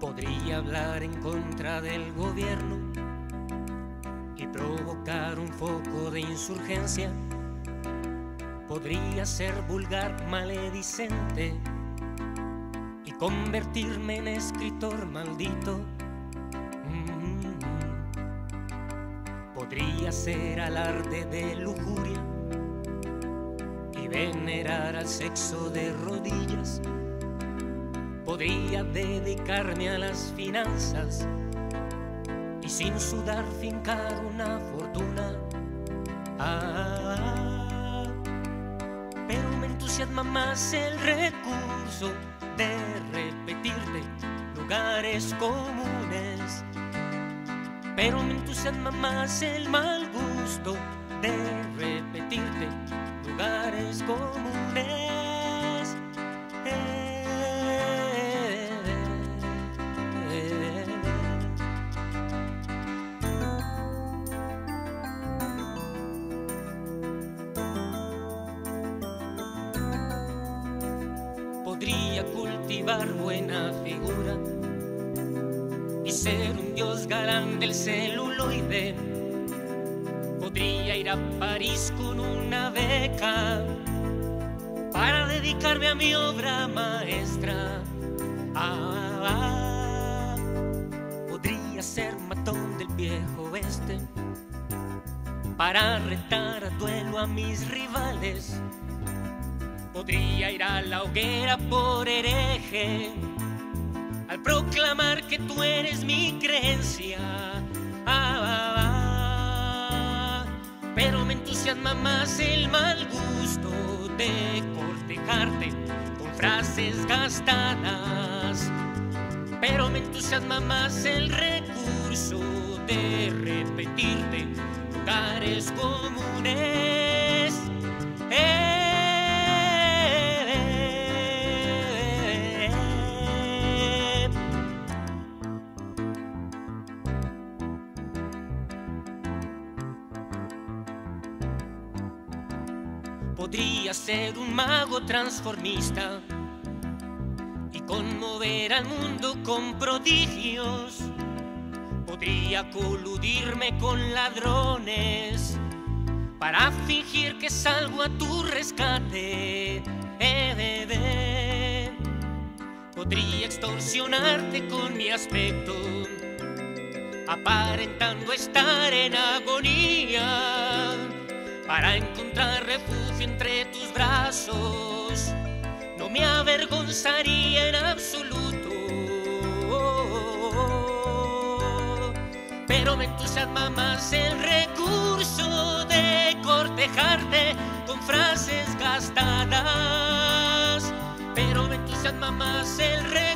Podría hablar en contra del gobierno y provocar un foco de insurgencia. Podría ser vulgar, maledicente y convertirme en escritor maldito. Podría ser alarde de lujuria y venerar al sexo de rodillas. Podría dedicarme a las finanzas y sin sudar fincar una fortuna. Pero me entusiasma más el recurso de repetirte lugares comunes. Pero me entusiasma más el mal gusto de repetirte lugares comunes. Podría cultivar buena figura y ser un dios galán del celuloide. Podría ir a París con una beca para dedicarme a mi obra maestra. Podría ser matón del viejo oeste para retar a duelo a mis rivales. Podría ir a la hoguera por hereje al proclamar que tú eres mi creencia. Pero me entusiasma más el mal gusto de cortejarte con frases gastadas. Pero me entusiasma más el recurso de repetirte lugares comunes. Podría ser un mago transformista y conmover al mundo con prodigios. Podría coludirme con ladrones para fingir que salgo a tu rescate. Podría extorsionarte con mi aspecto, aparentando estar en agonía, para encontrar refugio entre tus brazos. No me avergonzaría en absoluto. Pero me entusiasma más el recurso de cortejarte con frases gastadas. Pero me entusiasma más el recurso.